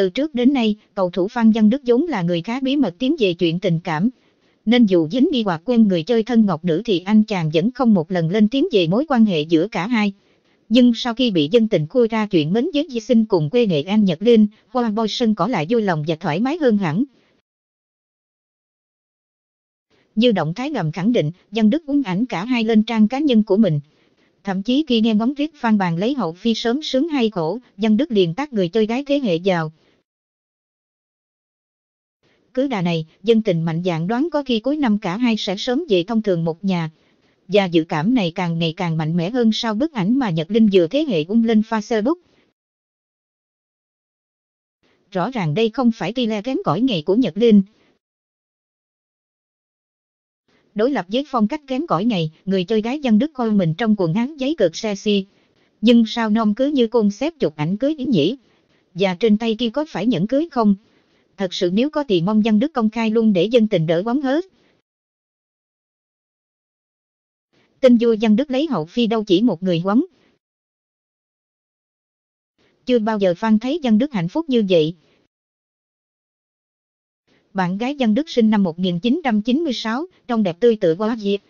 Từ trước đến nay, cầu thủ Phan Văn Đức vốn là người khá bí mật tiến về chuyện tình cảm, nên dù dính đi hoặc quen người chơi thân ngọc nữ thì anh chàng vẫn không một lần lên tiếng về mối quan hệ giữa cả hai. Nhưng sau khi bị dân tình khui ra chuyện mến với Di Sinh cùng quê Nghệ An Nhật Linh, Hoa Boy sân cỏ lại vui lòng và thoải mái hơn hẳn. Như động thái ngầm khẳng định, Văn Đức uốn ảnh cả hai lên trang cá nhân của mình. Thậm chí khi nghe ngóng riết Phan Bàn lấy hậu phi sớm sướng hay khổ, Văn Đức liền tác người chơi gái thế hệ giàu. Cứ đà này, dân tình mạnh dạn đoán có khi cuối năm cả hai sẽ sớm về thông thường một nhà. Và dự cảm này càng ngày càng mạnh mẽ hơn sau bức ảnh mà Nhật Linh vừa thế hệ lên Facebook. Rõ ràng đây không phải tỷ lệ kém cỏi nghề của Nhật Linh. Đối lập với phong cách kém cỏi này, người chơi gái Văn Đức coi mình trong quần áo giấy cực sexy. Nhưng sao non cứ như con xếp chụp ảnh cưới ý nhỉ? Và trên tay kia có phải nhẫn cưới không? Thật sự nếu có thì mong Văn Đức công khai luôn để dân tình đỡ bóng hết. Tin vui Văn Đức lấy hậu phi đâu chỉ một người quấn. Chưa bao giờ Phan thấy Văn Đức hạnh phúc như vậy. Bạn gái Văn Đức sinh năm 1996, trông đẹp tươi tựa quá dịp.